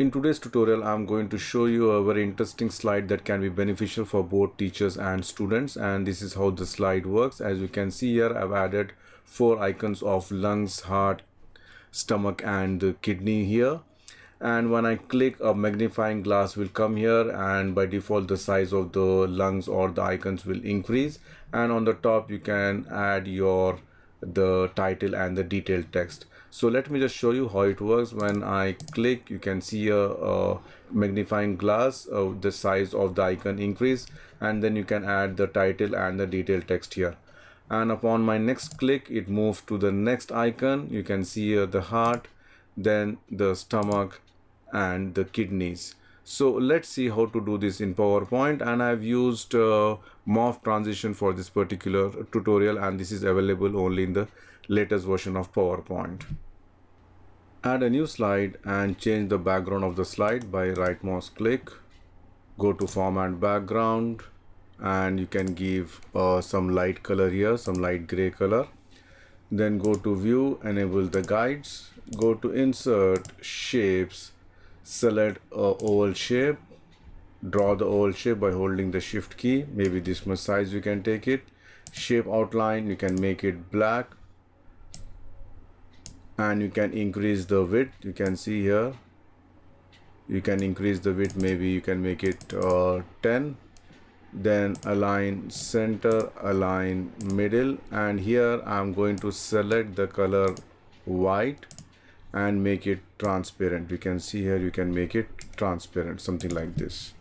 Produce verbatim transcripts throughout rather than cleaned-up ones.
In today's tutorial, I'm going to show you a very interesting slide that can be beneficial for both teachers and students. And this is how the slide works. As you can see here, I've added four icons of lungs, heart, stomach and the kidney here. And when I click, a magnifying glass will come here, and by default the size of the lungs or the icons will increase. And on the top you can add your the title and the detailed text. So let me just show you how it works. When I click, you can see a, a magnifying glass of the size of the icon increase, and then you can add the title and the detailed text here. And upon my next click, it moves to the next icon. You can see uh, the heart, then the stomach and the kidneys. So let's see how to do this in PowerPoint, and I've used uh, Morph transition for this particular tutorial, and this is available only in the latest version of PowerPoint. Add a new slide and change the background of the slide by right mouse click. Go to Format Background, and you can give uh, some light color here, some light gray color. Then go to View, enable the guides, go to Insert, Shapes, select a oval shape, draw the oval shape by holding the shift key, maybe this much size you can take it. Shape outline, you can make it black, and you can increase the width. You can see here, you can increase the width, maybe you can make it uh, ten. Then align center, align middle, and here I'm going to select the color white and make it transparent. You can see here, you can make it transparent, something like this.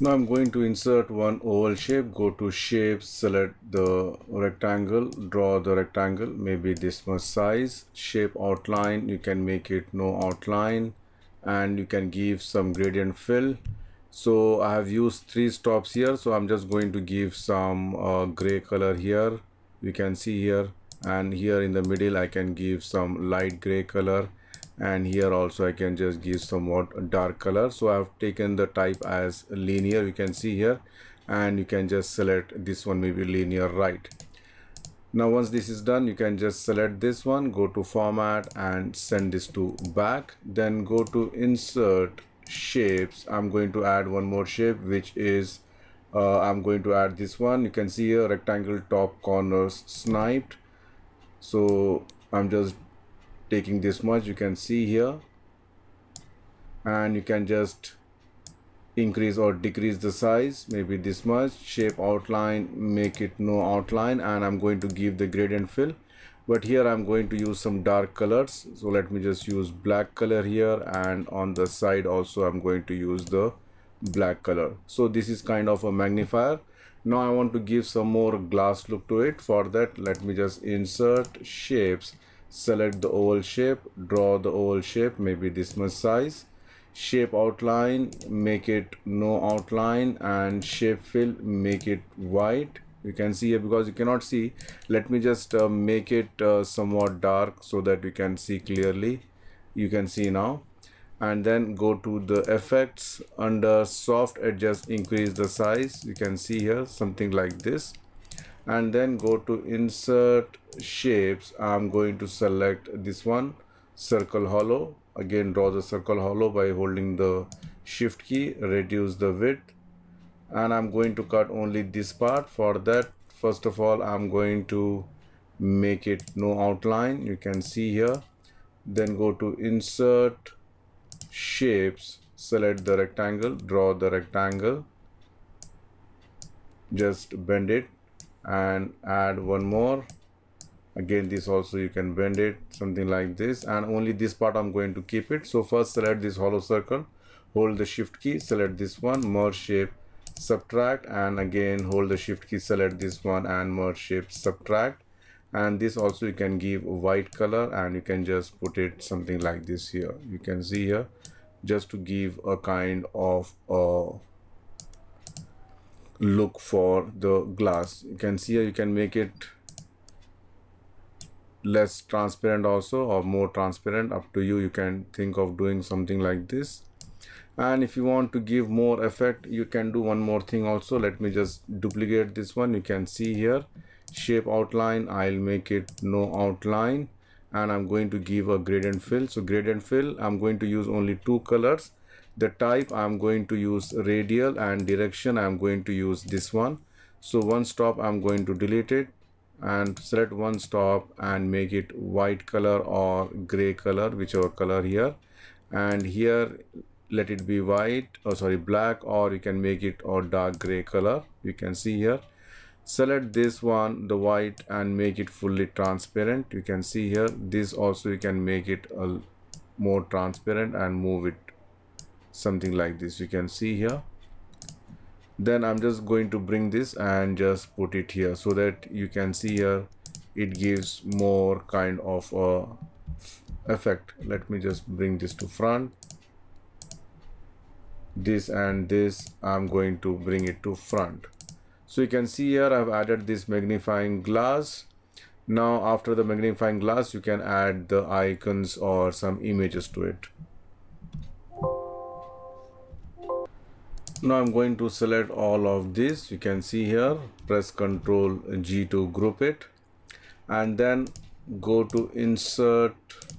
Now I'm going to insert one oval shape. Go to shape, select the rectangle, draw the rectangle, maybe this much size. Shape outline, you can make it no outline, and you can give some gradient fill. So I have used three stops here, so I'm just going to give some uh, gray color here, you can see here, and here in the middle I can give some light gray color, and here also I can just give somewhat dark color. So I have taken the type as linear, you can see here, and you can just select this one, maybe linear right. Now once this is done, you can just select this one, go to Format and send this to back. Then go to Insert, Shapes. I'm going to add one more shape, which is uh, I'm going to add this one. You can see a rectangle, top corners sniped, so I'm just taking this much, you can see here, and you can just increase or decrease the size, maybe this much. Shape outline, make it no outline, and I'm going to give the gradient fill, but here I'm going to use some dark colors. So let me just use black color here, and on the side also I'm going to use the black color. So this is kind of a magnifier. Now I want to give some more glass look to it. For that, let me just Insert, Shapes, select the oval shape, draw the oval shape, maybe this much size. Shape outline, make it no outline, and shape fill, make it white. You can see here, because you cannot see, let me just uh, make it uh, somewhat dark so that you can see clearly. You can see now, and then go to the effects, under soft adjust, increase the size, you can see here, something like this. And then go to Insert, Shapes. I'm going to select this one, circle hollow. Again, draw the circle hollow by holding the shift key, reduce the width, and I'm going to cut only this part. For that, first of all, I'm going to make it no outline, you can see here. Then go to Insert, Shapes, select the rectangle, draw the rectangle, just bend it, and add one more. Again, this also you can bend it, something like this, and only this part I'm going to keep it. So first select this hollow circle, hold the shift key, select this one, merge shape, subtract, and again hold the shift key, select this one and merge shape, subtract. And this also you can give white color, and you can just put it something like this here, you can see here, just to give a kind of a look for the glass. You can see here, you can make it less transparent also, or more transparent, up to you. You can think of doing something like this. And if you want to give more effect, you can do one more thing also. Let me just duplicate this one, you can see here. Shape outline, I'll make it no outline, and I'm going to give a gradient fill. So gradient fill, I'm going to use only two colors. The type, I'm going to use radial, and direction, I'm going to use this one. So one stop, I'm going to delete it and select one stop and make it white color or gray color, whichever color here. And here let it be white, or sorry, black, or you can make it or dark gray color. You can see here. Select this one, the white, and make it fully transparent. You can see here. This also you can make it a more transparent and move it something like this. You can see here. Then I'm just going to bring this and just put it here so that you can see here it gives more kind of a effect. Let me just bring this to front. This and this, I'm going to bring it to front. So you can see here I've added this magnifying glass. Now after the magnifying glass, you can add the icons or some images to it. Now I'm going to select all of this. You can see here, press Ctrl G to group it, and then go to insert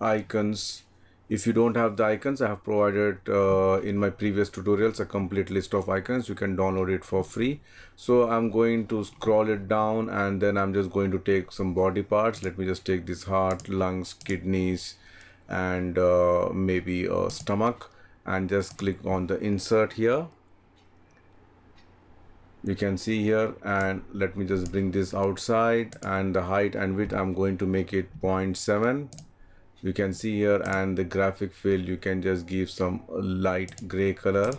icons. If you don't have the icons, I have provided uh, in my previous tutorials a complete list of icons. You can download it for free. So I'm going to scroll it down, and then I'm just going to take some body parts. Let me just take this heart, lungs, kidneys, and uh, maybe a stomach, and just click on the insert here. You can see here, and let me just bring this outside, and the height and width, I'm going to make it zero point seven. You can see here, and the graphic fill, you can just give some light gray color,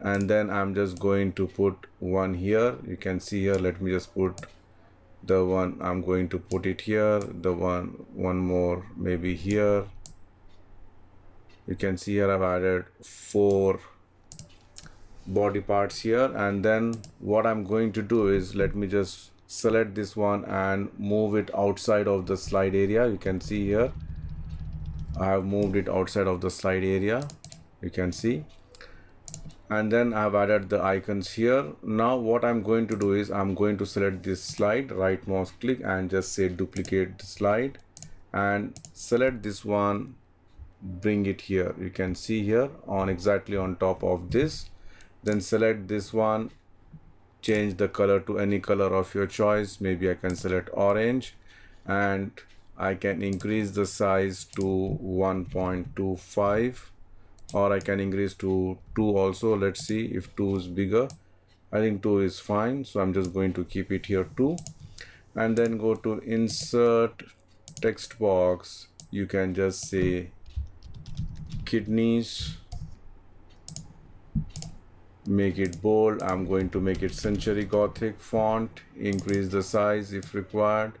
and then I'm just going to put one here. You can see here, let me just put the one, I'm going to put it here, the one one more maybe here. You can see here I've added four body parts here, and then what I'm going to do is, let me just select this one and move it outside of the slide area. You can see here I have moved it outside of the slide area, you can see, and then I have added the icons here. Now what I'm going to do is, I'm going to select this slide, right mouse click, and just say duplicate slide, and select this one, bring it here. You can see here on exactly on top of this. Then select this one, change the color to any color of your choice. Maybe I can select orange, and I can increase the size to one point two five, or I can increase to two also. Let's see if two is bigger. I think two is fine. So I'm just going to keep it here two, and then go to insert text box. You can just say kidneys, make it bold. I'm going to make it Century Gothic font, increase the size if required,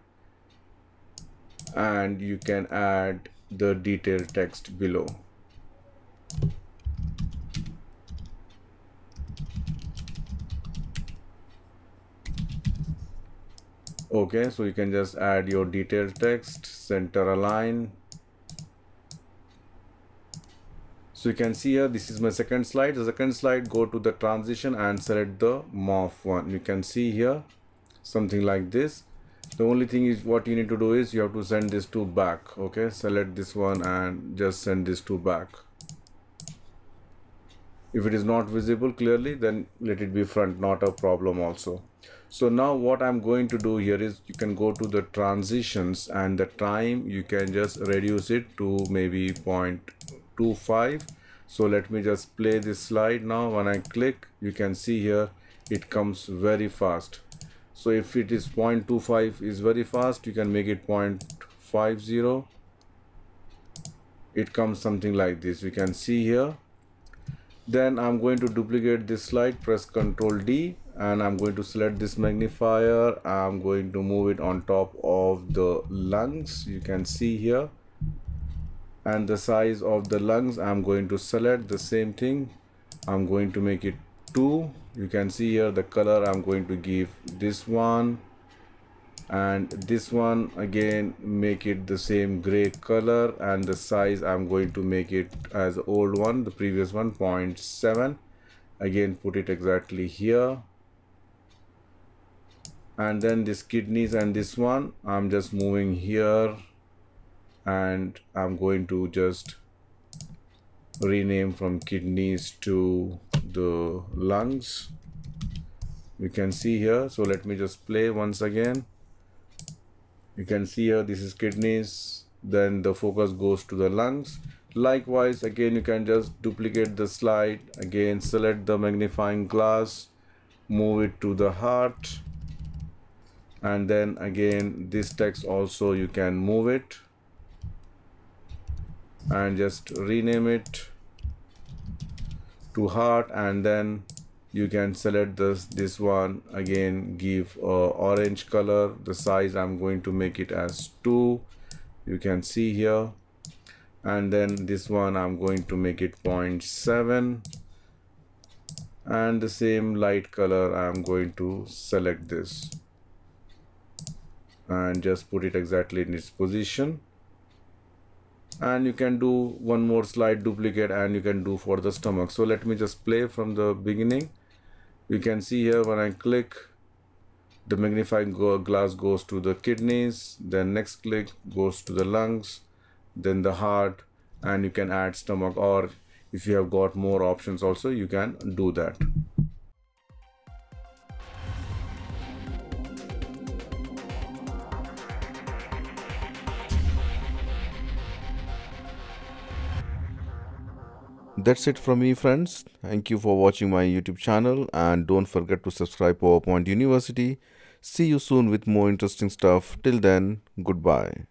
and you can add the detailed text below. Okay, so you can just add your detailed text, center align. So you can see here, this is my second slide. The second slide, go to the transition and select the morph one. You can see here something like this. The only thing is, what you need to do is, you have to send this two back. Okay, select this one and just send this two back. If it is not visible clearly, then let it be front, not a problem also. So now what I'm going to do here is, you can go to the transitions, and the time, you can just reduce it to maybe zero point two five. So let me just play this slide now. When I click, you can see here, it comes very fast. So if it is zero point two five is very fast, you can make it zero point five zero. It comes something like this. You can see here. Then I'm going to duplicate this slide, press Ctrl D, and I'm going to select this magnifier. I'm going to move it on top of the lungs. You can see here. And the size of the lungs, I'm going to select the same thing. I'm going to make it two. You can see here the color, I'm going to give this one, and this one again, make it the same gray color, and the size, I'm going to make it as old one, the previous one, zero point seven. Again, put it exactly here, and then this kidneys and this one, I'm just moving here and I'm going to just rename from kidneys to the lungs. You can see here, so let me just play once again. You can see here this is kidneys, then the focus goes to the lungs. Likewise, again you can just duplicate the slide, again select the magnifying glass, move it to the heart, and then again this text also you can move it and just rename it to heart, and then you can select this this one again, give uh, orange color. The size I'm going to make it as two, you can see here, and then this one I'm going to make it zero point seven, and the same light color I'm going to select this and just put it exactly in its position. And you can do one more slide duplicate and you can do for the stomach. So let me just play from the beginning. You can see here when I click, the magnifying glass goes to the kidneys, then next click goes to the lungs, then the heart, and you can add stomach, or if you have got more options also you can do that. That's it from me, friends. Thank you for watching my YouTube channel, and don't forget to subscribe PowerPoint University. See you soon with more interesting stuff. Till then, goodbye.